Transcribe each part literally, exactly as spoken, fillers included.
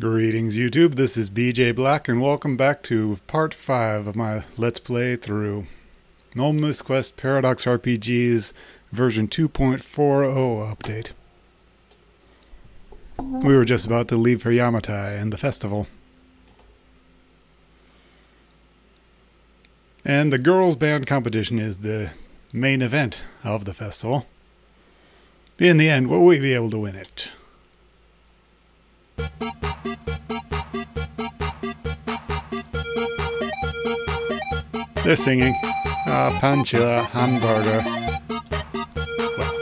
Greetings YouTube, this is B J Black and welcome back to part five of my Let's Play through Monmusu Quest Paradox R P G's version two point four oh update. We were just about to leave for Yamatai and the festival. And the girls band competition is the main event of the festival. In the end, will we be able to win it? They're singing. Ah, uh, Panchilla Hamburger. Wow.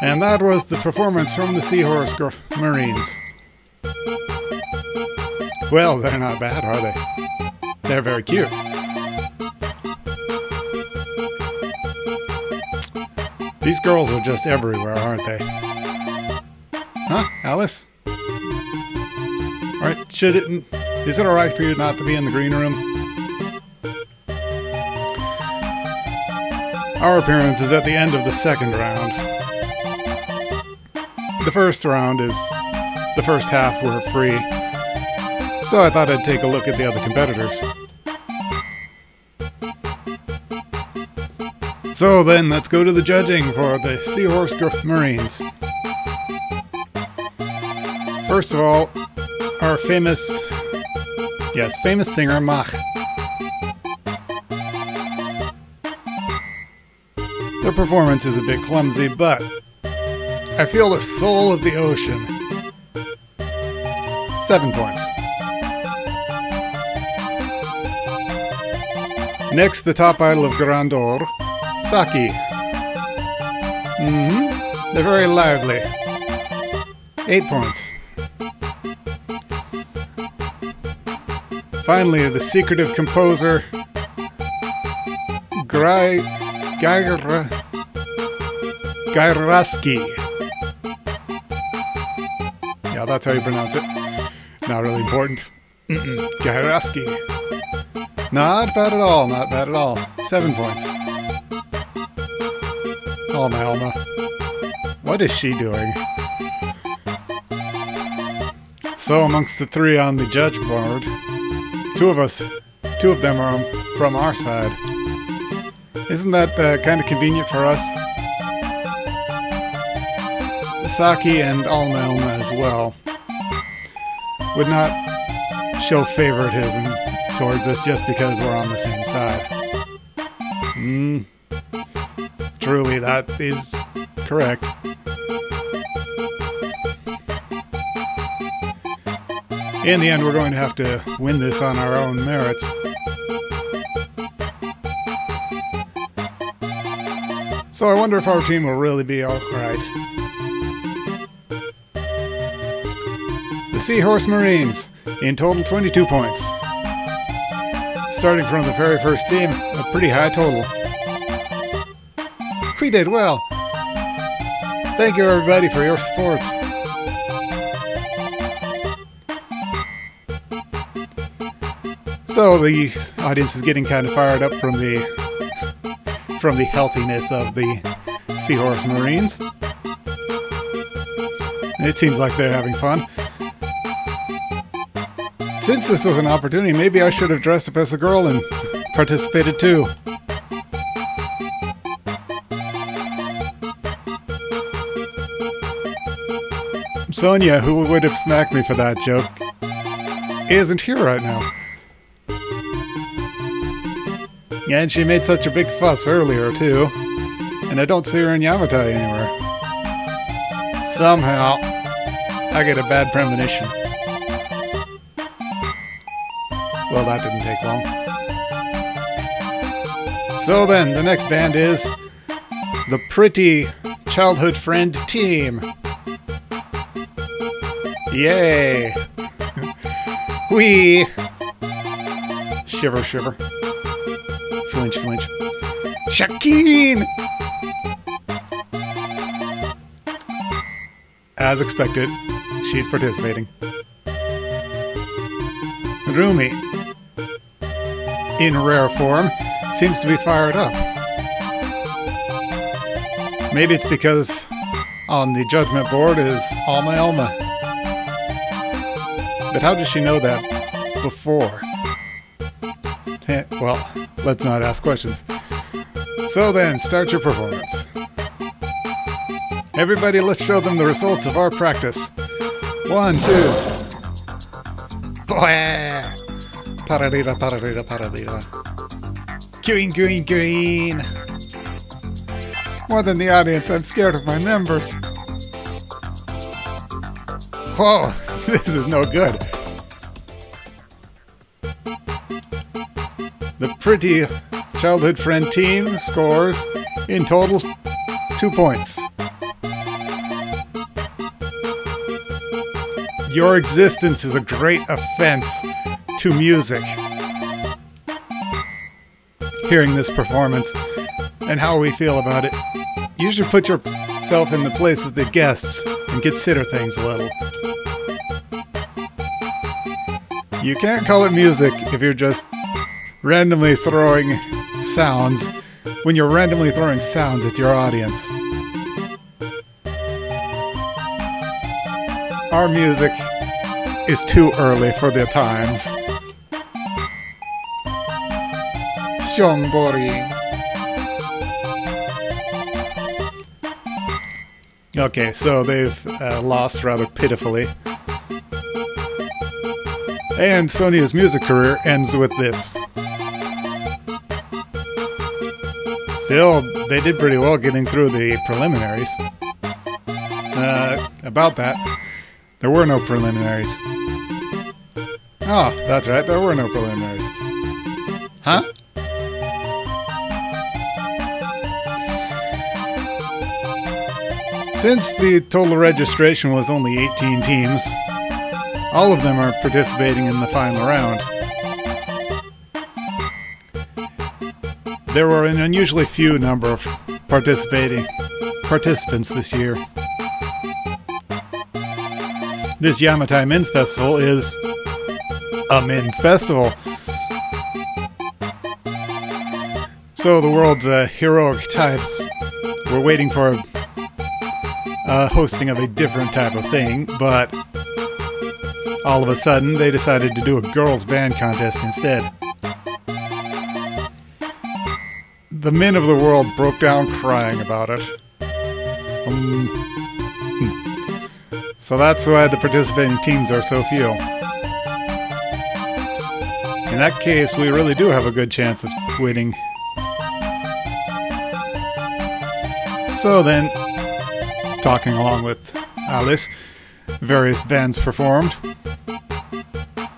And that was the performance from the Seahorse Marines. Well, they're not bad, are they? They're very cute. These girls are just everywhere, aren't they? Huh, Alice? Alright, should it... Is it alright for you not to be in the green room? Our appearance is at the end of the second round. The first round is... The first half were free. So I thought I'd take a look at the other competitors. So then, let's go to the judging for the Seahorse Marines. First of all, our famous... Yes, famous singer Mach. Their performance is a bit clumsy, but I feel the soul of the ocean. Seven points. Next, the top idol of Grandor, Saki. Mm-hmm. They're very lively. Eight points. Finally, the secretive composer, Gry, Gyra, Gyraski. Yeah, that's how you pronounce it. Not really important. Mm-mm. Gyraski. Not bad at all, not bad at all. Seven points. Alma Elma. What is she doing? So, amongst the three on the judge board, Two of us, two of them are from our side. Isn't that uh, kind of convenient for us? Saki and Alma Elma as well would not show favoritism towards us just because we're on the same side. Mm. Truly, that is correct. In the end, we're going to have to win this on our own merits. So I wonder if our team will really be alright. The Seahorse Marines, in total twenty-two points. Starting from the very first team, a pretty high total. We did well! Thank you everybody for your support. So the audience is getting kind of fired up from the from the healthiness of the Seahorse Marines. It seems like they're having fun. Since this was an opportunity, maybe I should have dressed up as a girl and participated too. Sonia, who would have smacked me for that joke, isn't here right now. And she made such a big fuss earlier, too. And I don't see her in Yamatai anywhere. Somehow, I get a bad premonition. Well, that didn't take long. So then, the next band is... The Pretty Childhood Friend Team. Yay! Wee! Shiver, shiver. Flinch, flinch. Shakine! As expected, she's participating. Rumi, in rare form, seems to be fired up. Maybe it's because on the judgment board is Alma Elma. But how did she know that before? Well, let's not ask questions. So then, start your performance. Everybody, let's show them the results of our practice. One, two. Boy! Pararita, pararita, pararita. Green, green, green. More than the audience, I'm scared of my members. Whoa, this is no good. The pretty childhood friend team scores, in total, two points. Your existence is a great offense to music. Hearing this performance and how we feel about it, you should put yourself in the place of the guests and consider things a little. You can't call it music if you're just randomly throwing sounds, when you're randomly throwing sounds at your audience. Our music is too early for their times. Shombori. Okay, so they've uh, lost rather pitifully. And Sonia's music career ends with this. Still, they did pretty well getting through the preliminaries. Uh, about that. There were no preliminaries. Oh, that's right, there were no preliminaries. Huh? Since the total registration was only eighteen teams, all of them are participating in the final round. There were an unusually few number of participating participants this year. This Yamatai Men's Festival is a men's festival. So the world's uh, heroic types were waiting for a, a hosting of a different type of thing, but all of a sudden they decided to do a girls' band contest instead. The men of the world broke down crying about it. Um, So that's why the participating teams are so few. In that case, we really do have a good chance of winning. So then, talking along with Alice, various bands performed.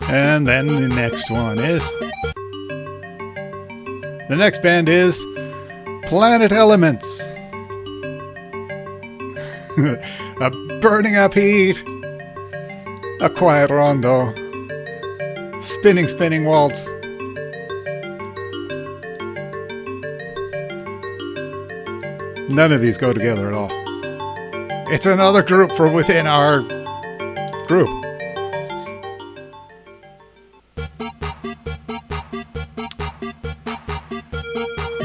And then the next one is... The next band is... Planet Elements! A burning up heat, a quiet rondo, spinning, spinning waltz. None of these go together at all. It's another group from within our group.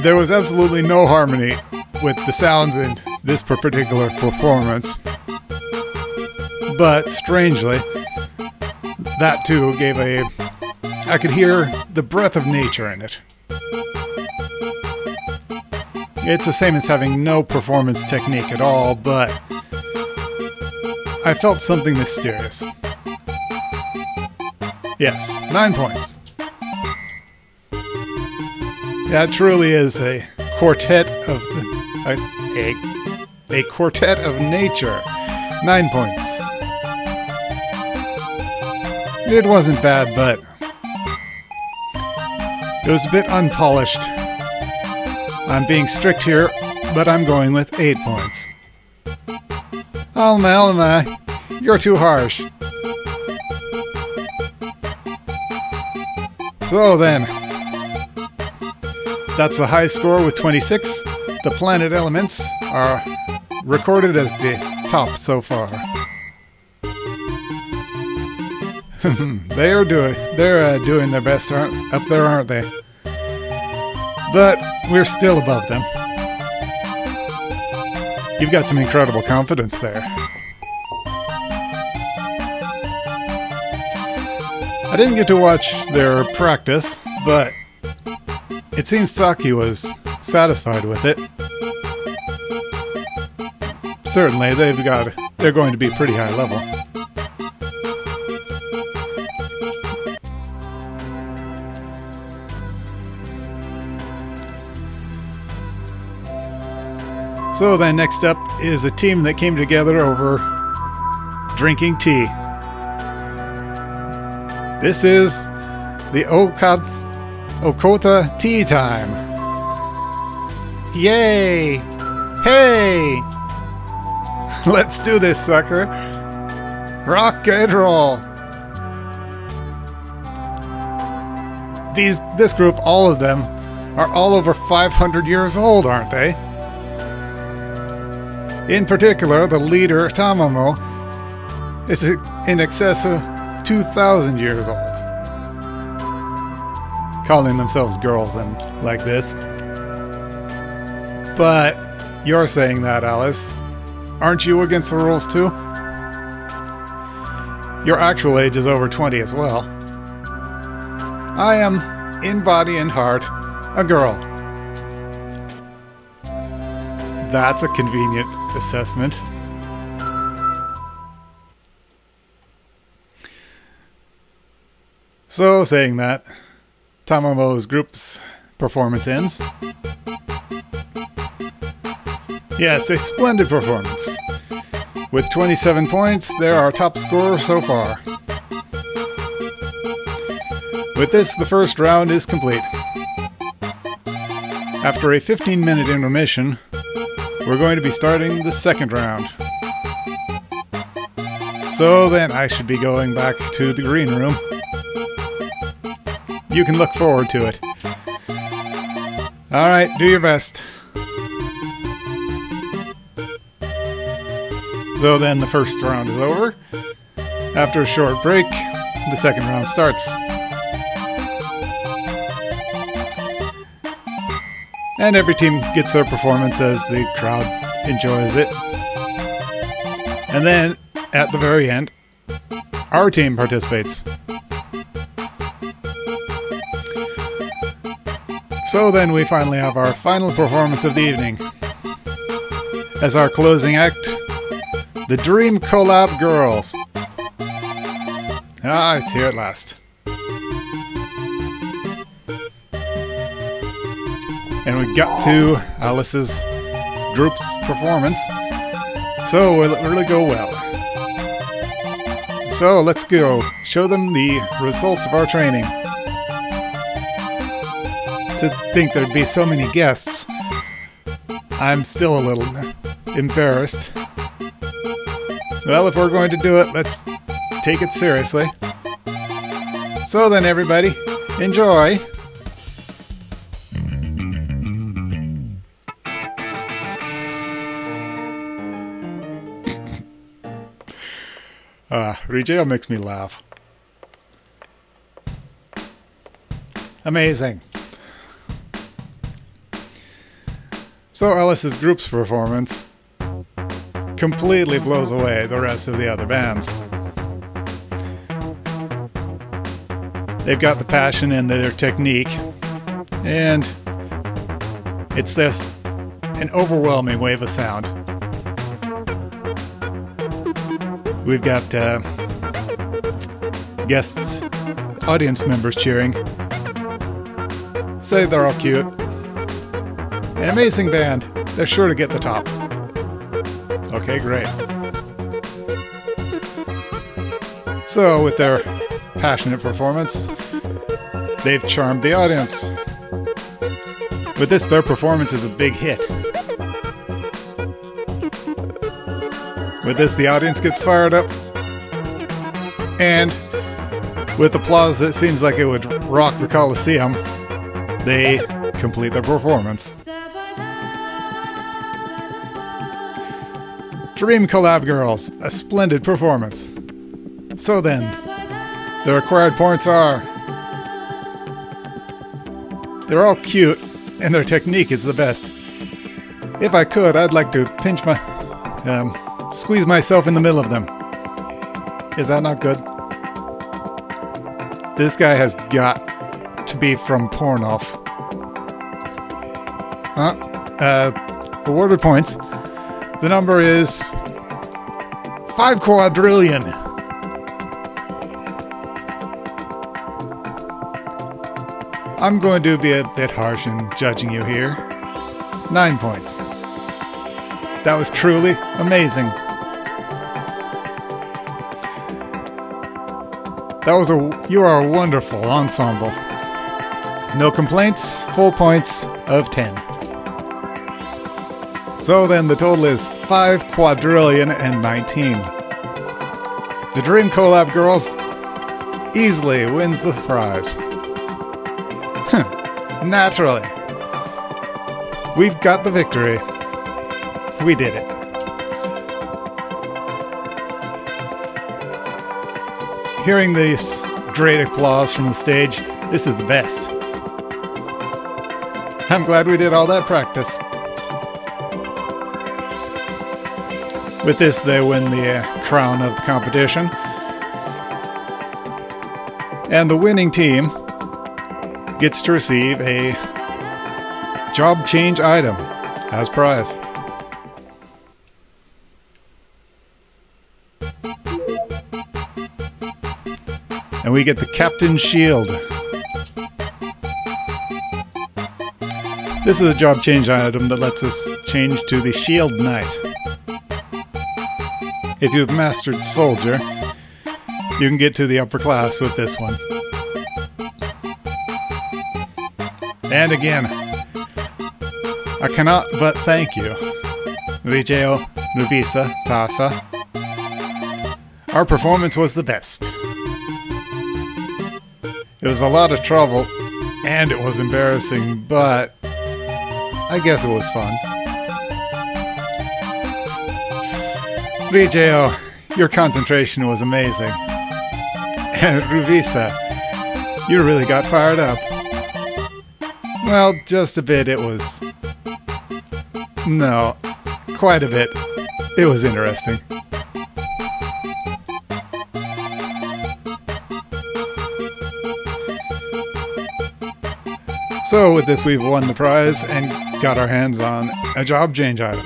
There was absolutely no harmony with the sounds in this particular performance. But strangely, that too gave a... I could hear the breath of nature in it. It's the same as having no performance technique at all, but I felt something mysterious. Yes, nine points. That truly is a quartet of the, a, a, a quartet of nature. Nine points. It wasn't bad, but it was a bit unpolished. I'm being strict here, but I'm going with eight points. Alma Elma, you're too harsh. So then, that's the high score with twenty-six. The Planet Elements are recorded as the top so far. They are doing, they're uh, doing their best aren't, up there, aren't they? But we're still above them. You've got some incredible confidence there. I didn't get to watch their practice, but it seems Saki was satisfied with it. Certainly, they've got they're going to be pretty high level. So then next up is a team that came together over drinking tea. This is the Okada Okota tea time. Yay! Hey! Let's do this, sucker. Rock and roll. These, this group, all of them, are all over five hundred years old, aren't they? In particular, the leader, Tamamo, is in excess of two thousand years old. Calling themselves girls and like this. But you're saying that, Alice. Aren't you against the rules too? Your actual age is over twenty as well. I am, in body and heart, a girl. That's a convenient assessment. So, saying that, Tamamo's group's performance ends. Yes, a splendid performance. With twenty-seven points, they're our top scorer so far. With this, the first round is complete. After a fifteen minute intermission, we're going to be starting the second round. So then I should be going back to the green room. You can look forward to it. Alright, do your best. So then the first round is over. After a short break, the second round starts. And every team gets their performance as the crowd enjoys it. And then, at the very end, our team participates. So then we finally have our final performance of the evening. As our closing act, the Dream Collab Girls. Ah, it's here at last. And we got to Alice's group's performance, so will it really go well? So let's go show them the results of our training. To think there'd be so many guests, I'm still a little embarrassed. Well, if we're going to do it, let's take it seriously. So then everybody, enjoy! Uh, Rijeo makes me laugh. Amazing. So Alice's group's performance completely blows away the rest of the other bands. They've got the passion and their technique, and it's just an overwhelming wave of sound. We've got uh, guests, audience members cheering. Say they're all cute. An amazing band. They're sure to get the top. Okay, great. So, with their passionate performance, they've charmed the audience. With this, their performance is a big hit. With this, the audience gets fired up, and with applause that seems like it would rock the Coliseum, they complete their performance. Dream Collab Girls, a splendid performance. So then, the required points are... They're all cute, and their technique is the best. If I could, I'd like to pinch my... Um, squeeze myself in the middle of them. Is that not good? This guy has got to be from Pornoff. Huh? Uh, awarded points. The number is... Five quadrillion! I'm going to be a bit harsh in judging you here. Nine points. That was truly amazing. That was a... You are a wonderful ensemble. No complaints, full points of ten. So then the total is five quadrillion and nineteen. The Dream Collab Girls easily wins the prize. Naturally. We've got the victory. We did it. Hearing these great applause from the stage, this is the best. I'm glad we did all that practice. With this, they win the uh, crown of the competition. And the winning team gets to receive a job change item as prize. And we get the Captain's Shield. This is a job change item that lets us change to the Shield Knight. If you've mastered Soldier, you can get to the upper class with this one. And again, I cannot but thank you, Rijeo Nubisa Tasa. Our performance was the best. It was a lot of trouble, and it was embarrassing, but I guess it was fun. Rijeo, your concentration was amazing. And Luvisa, you really got fired up. Well, just a bit, it was... No, quite a bit. It was interesting. So with this, we've won the prize and got our hands on a job change item.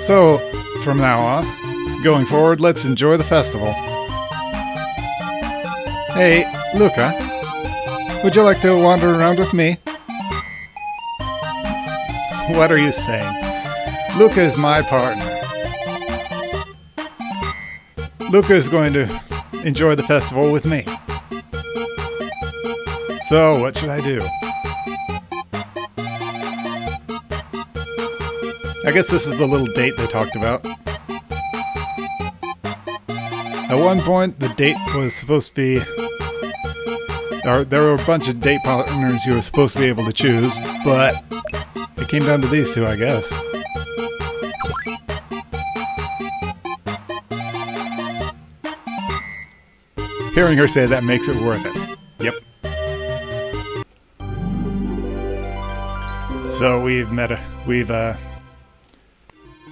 So, from now on, going forward, let's enjoy the festival. Hey, Luca. Would you like to wander around with me? What are you saying? Luca is my partner. Luca is going to enjoy the festival with me. So, what should I do? I guess this is the little date they talked about. At one point, the date was supposed to be... There were a bunch of date partners you were supposed to be able to choose, but it came down to these two, I guess. Hearing her say that makes it worth it. Yep. So we've met a... We've, uh...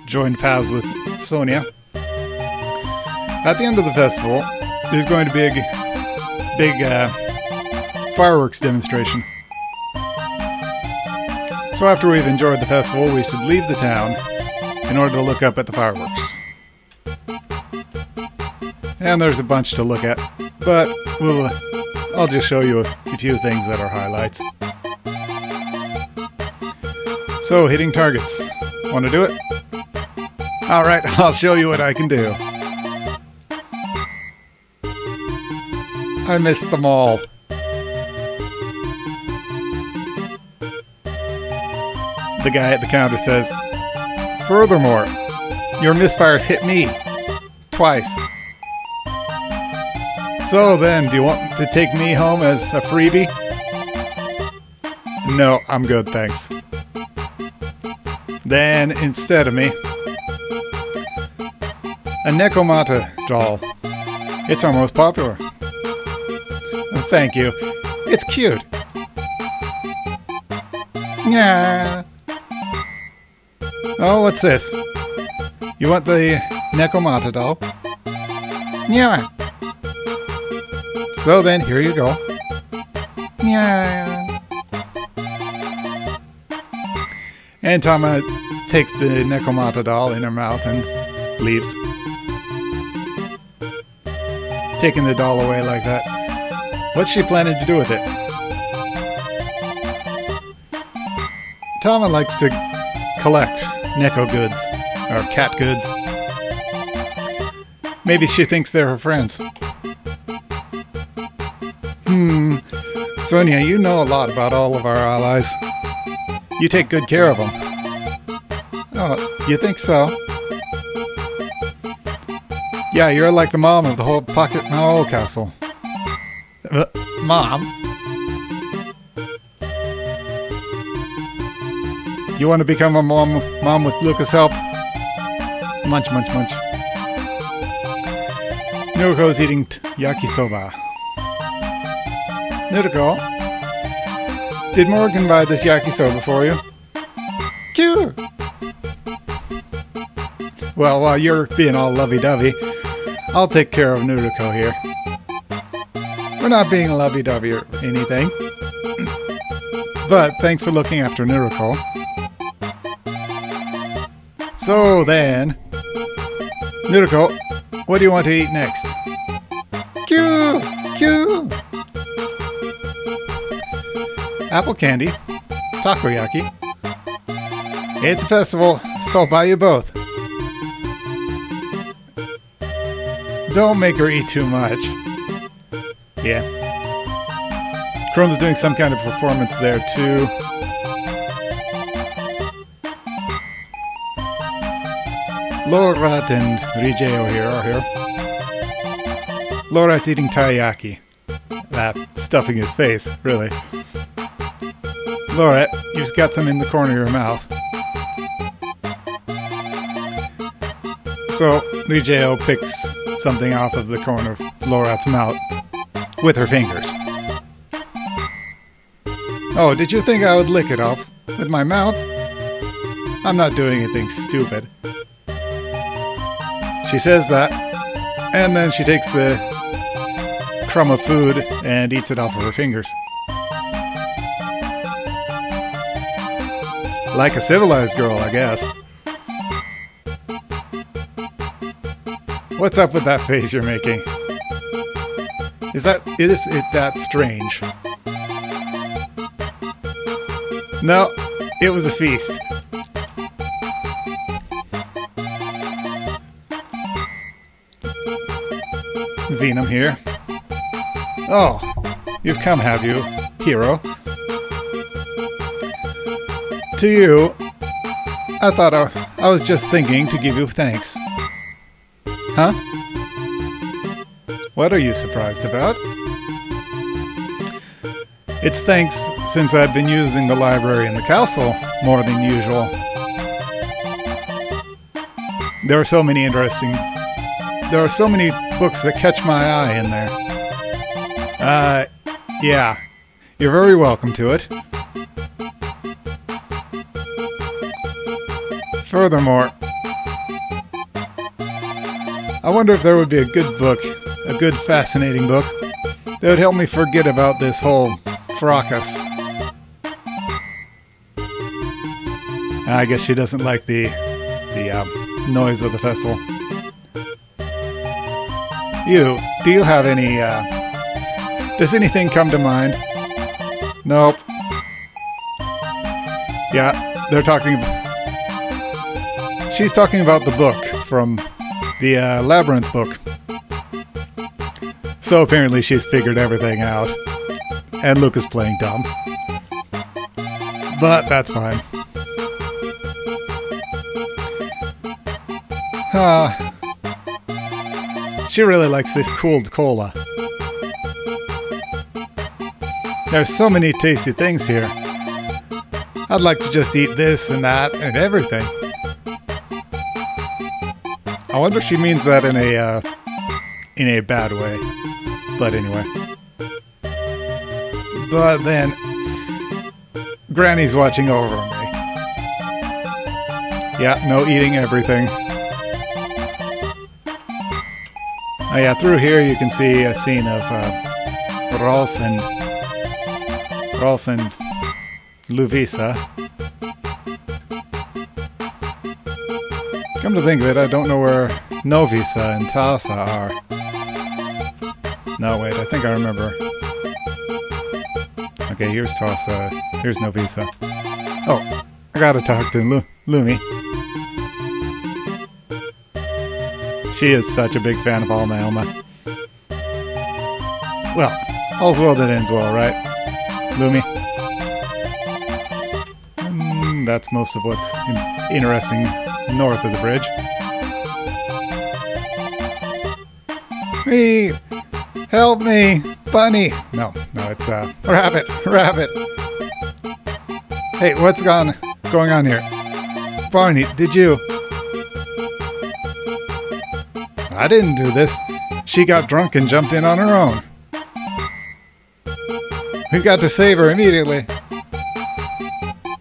joined paths with Sonia. At the end of the festival, there's going to be a big, uh... fireworks demonstration. So after we've enjoyed the festival, we should leave the town in order to look up at the fireworks. And there's a bunch to look at, but we'll, uh, I'll just show you a few things that are highlights. So, hitting targets. Want to do it? Alright, I'll show you what I can do. I missed them all. The guy at the counter says, "Furthermore, your misfires hit me. Twice. So then, do you want to take me home as a freebie?" "No, I'm good, thanks." Then, instead of me, a Nekomata doll. It's our most popular. "Thank you. It's cute." Yeah. Oh, what's this? You want the Nekomata doll? Yeah. So then, here you go. Yeah. And Tama takes the Nekomata doll in her mouth and leaves. Taking the doll away like that. What's she planning to do with it? Tama likes to collect Neko goods, or cat goods. Maybe she thinks they're her friends. Hmm. Sonia, you know a lot about all of our allies. You take good care of them. Oh, you think so? Yeah, you're like the mom of the whole Pocket Mao Castle. Uh, mom? You want to become a mom, mom with Luca's help? Munch, munch, munch. Nuriko's eating t yakisoba. Nuriko, did Morgan buy this yakisoba for you? Cute! Well, while you're being all lovey-dovey, I'll take care of Nuriko here. We're not being lovey-dovey or anything. But thanks for looking after Nuriko. So then, Nuriko, what do you want to eat next? Q! Q! Apple candy, takoyaki. It's a festival, so I'll buy you both. Don't make her eat too much. Yeah. Chrome's doing some kind of performance there too. Lorat and Rijeo here are here. Lorat's eating teriyaki. That ah, stuffing his face, really. Lorat, you've got some in the corner of your mouth. So Rijeo picks something off of the corner of Lorat's mouth with her fingers. Oh, did you think I would lick it off with my mouth? I'm not doing anything stupid. She says that, and then she takes the crumb of food and eats it off of her fingers. Like a civilized girl, I guess. What's up with that face you're making? Is that is it that strange? No, it was a feast. Venom here. Oh, you've come, have you, hero? To you, I thought I, I was just thinking to give you thanks. Huh? What are you surprised about? It's thanks since I've been using the library and the castle more than usual. There are so many interesting... There are so many books that catch my eye in there. Uh, yeah. You're very welcome to it. Furthermore, I wonder if there would be a good book, a good fascinating book, that would help me forget about this whole fracas. I guess she doesn't like the, the um, noise of the festival. You, do you have any, uh, does anything come to mind? Nope. Yeah, they're talking about, she's talking about the book from the uh, Labyrinth book. So apparently she's figured everything out. And Luke is playing dumb. But that's fine. Ah. Uh, She really likes this cooled cola. There's so many tasty things here. I'd like to just eat this and that and everything. I wonder if she means that in a uh, in a bad way. But anyway. But then Granny's watching over me. Yeah, no eating everything. Oh yeah, through here you can see a scene of uh, Ralsand, Ralsand Luvisa. Come to think of it, I don't know where Novisa and Tasa are. No, wait, I think I remember. Okay, here's Tasa. Here's Novisa. Oh, I gotta talk to Lu Lumi. She is such a big fan of Alma Elma. Well, all's well that ends well, right, Lumi? Mm, that's most of what's in interesting north of the bridge. Me! Help me! Bunny! No, no, it's uh, rabbit, rabbit. Hey, what's gone going on here? Barney, did you? I didn't do this. She got drunk and jumped in on her own. We've got to save her immediately.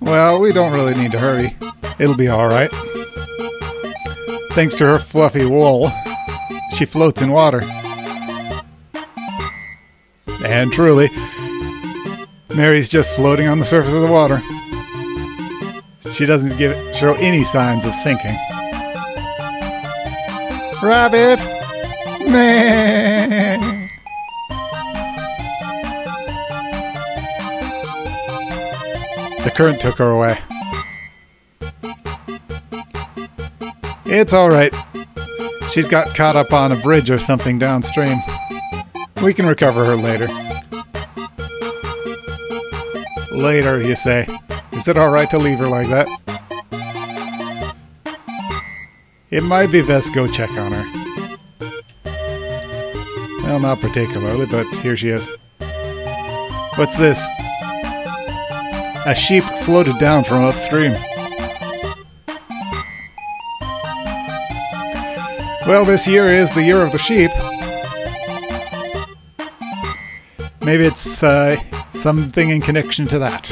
Well, we don't really need to hurry. It'll be all right. Thanks to her fluffy wool, she floats in water. And truly, Mary's just floating on the surface of the water. She doesn't give it, show any signs of sinking. Rabbit! Meh. The current took her away. It's alright. She's got caught up on a bridge or something downstream. We can recover her later. Later, you say. Is it alright to leave her like that? It might be best go check on her. Well, not particularly, but here she is. What's this? A sheep floated down from upstream. Well, this year is the year of the sheep. Maybe it's uh, something in connection to that.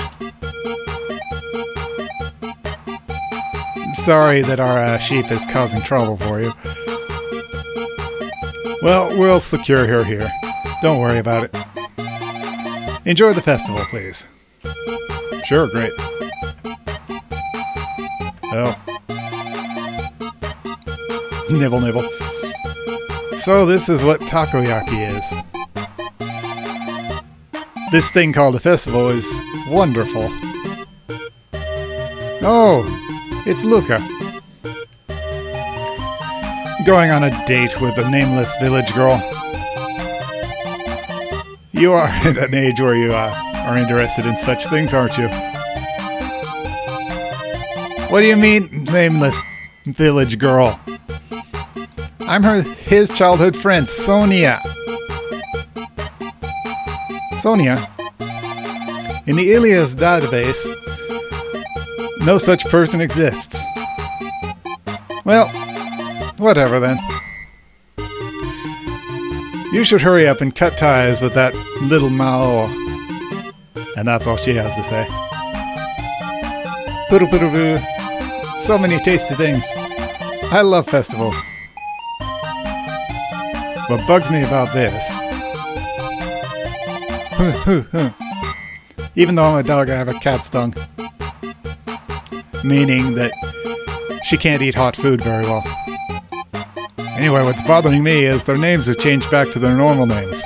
Sorry that our uh, sheep is causing trouble for you. Well, we'll secure her here. Don't worry about it. Enjoy the festival, please. Sure, great. Oh. Nibble, nibble. So this is what takoyaki is. This thing called a festival is wonderful. Oh! It's Luca. Going on a date with a nameless village girl. You are at an age where you uh, are interested in such things, aren't you? What do you mean, nameless village girl? I'm her, his childhood friend, Sonia. Sonia? In the Ilias database, no such person exists. Well, whatever then. You should hurry up and cut ties with that little Mao. And that's all she has to say. Puru puru puru. So many tasty things. I love festivals. What bugs me about this... Even though I'm a dog, I have a cat's tongue. Meaning that she can't eat hot food very well. Anyway, what's bothering me is their names have changed back to their normal names.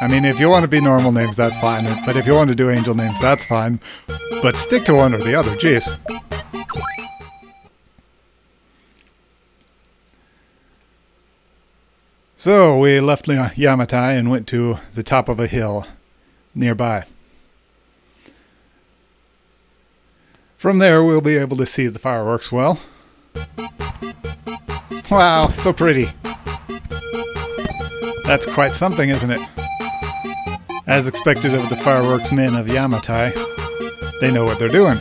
I mean, if you want to be normal names, that's fine. But if you want to do angel names, that's fine. But stick to one or the other, jeez. So, we left Yamatai and went to the top of a hill nearby. From there, we'll be able to see the fireworks well. Wow, so pretty. That's quite something, isn't it? As expected of the fireworks men of Yamatai, they know what they're doing.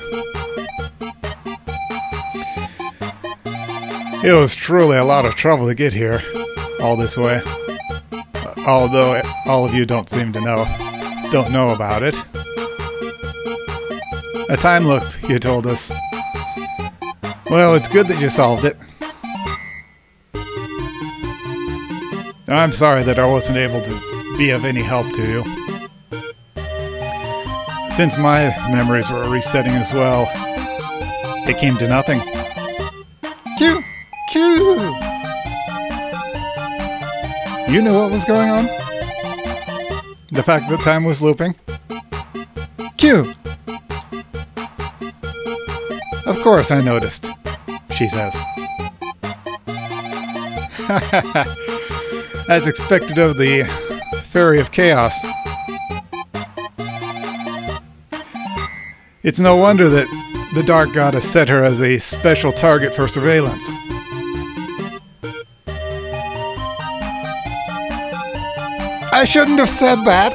It was truly a lot of trouble to get here, all this way. Although all of you don't seem to know, don't know about it. A time loop, you told us. Well, it's good that you solved it. I'm sorry that I wasn't able to be of any help to you. Since my memories were resetting as well, it came to nothing. Q! Q! You knew what was going on? The fact that time was looping? Q! Of course I noticed, she says. Ha ha ha! As expected of the Fairy of Chaos. It's no wonder that the Dark Goddess set her as a special target for surveillance. I shouldn't have said that!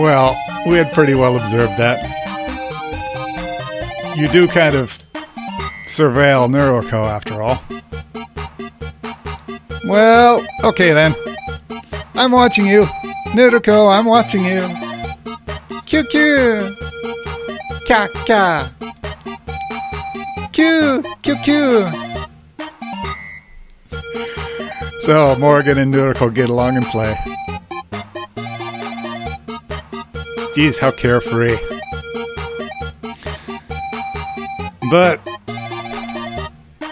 Well, we had pretty well observed that. You do kind of surveil Nuriko after all. Well, okay then. I'm watching you. Nuriko, I'm watching you. Q Q! Ka-ka! Q! Q Q! So, Morgan and Nuriko get along and play. Geez, how carefree. But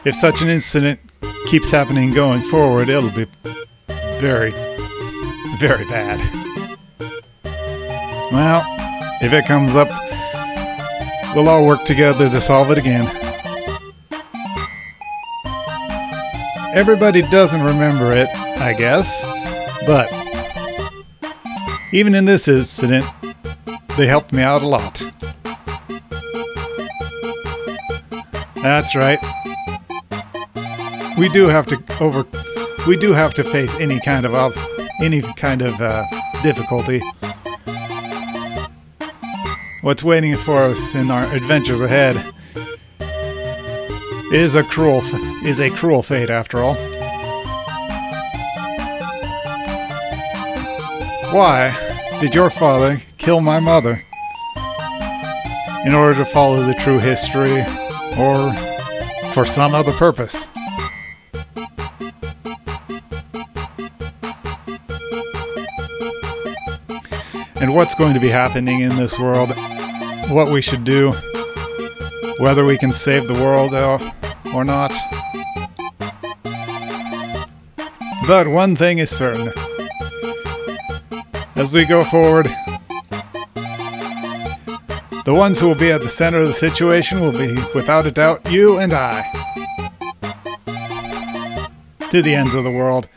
if such an incident keeps happening going forward, it'll be very, very bad. Well, if it comes up, we'll all work together to solve it again. Everybody doesn't remember it, I guess, but even in this incident, they helped me out a lot. That's right. We do have to over, we do have to face any kind of ob, any kind of uh, difficulty. What's waiting for us in our adventures ahead is a cruel is a cruel fate, after all. Why did your father kill my mother in order to follow the true history, or for some other purpose? And what's going to be happening in this world, what we should do, whether we can save the world or not. But one thing is certain. As we go forward, the ones who will be at the center of the situation will be, without a doubt, you and I. To the ends of the world.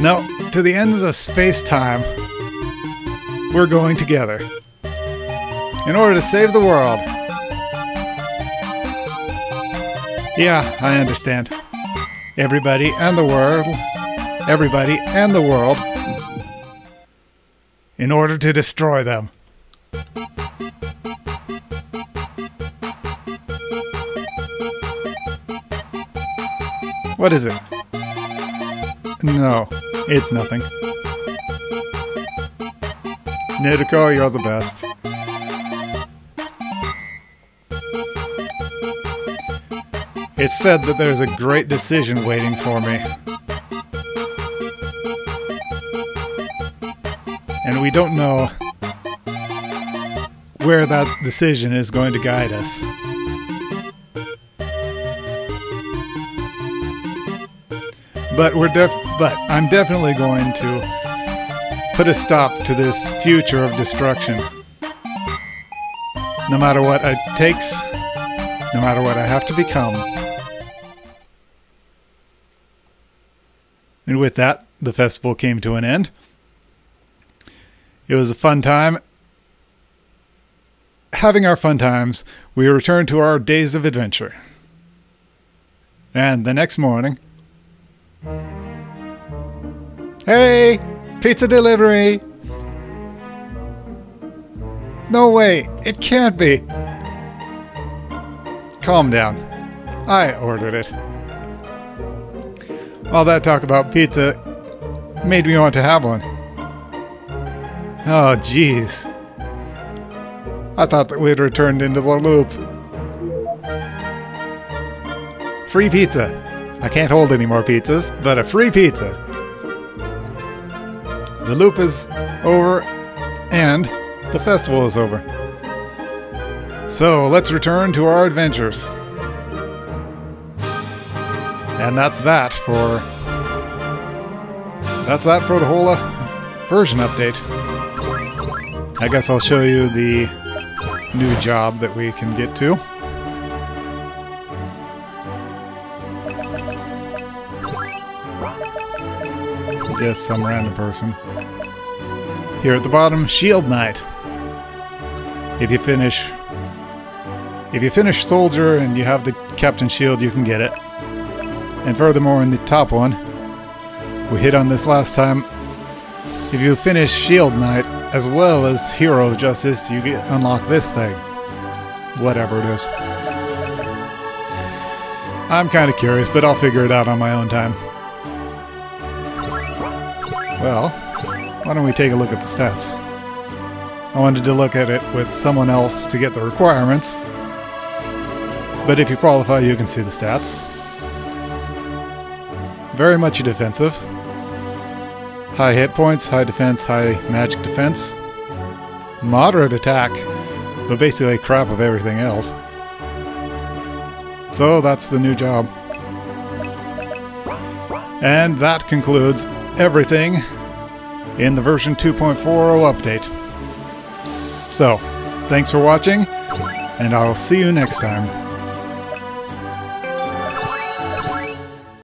No, to the ends of space-time. We're going together in order to save the world. Yeah, I understand. Everybody and the world. Everybody and the world. In order to destroy them. What is it? No, it's nothing. Nuriko, you're the best. It's said that there's a great decision waiting for me. And we don't know where that decision is going to guide us. But we're def- but I'm definitely going to put a stop to this future of destruction. No matter what it takes, no matter what I have to become. And with that, the festival came to an end. It was a fun time. Having our fun times, we returned to our days of adventure. And the next morning... Hey! Pizza delivery! No way! It can't be! Calm down. I ordered it. All that talk about pizza made me want to have one. Oh, jeez. I thought that we'd returned into the loop. Free pizza. I can't hold any more pizzas, but a free pizza. The loop is over, and the festival is over. So let's return to our adventures. And that's that for... That's that for the whole uh, version update. I guess I'll show you the new job that we can get to. Just some random person. Here at the bottom, Shield Knight. If you finish... If you finish Soldier and you have the Captain Shield, you can get it. And furthermore, in the top one, we hit on this last time, if you finish Shield Knight as well as Hero Justice, you get unlock this thing. Whatever it is. I'm kind of curious, but I'll figure it out on my own time. Well, why don't we take a look at the stats? I wanted to look at it with someone else to get the requirements. But if you qualify, you can see the stats. Very much a defensive. High hit points, high defense, high magic defense. Moderate attack, but basically crap of everything else. So that's the new job. And that concludes everything in the version two point four update. So, thanks for watching, and I'll see you next time.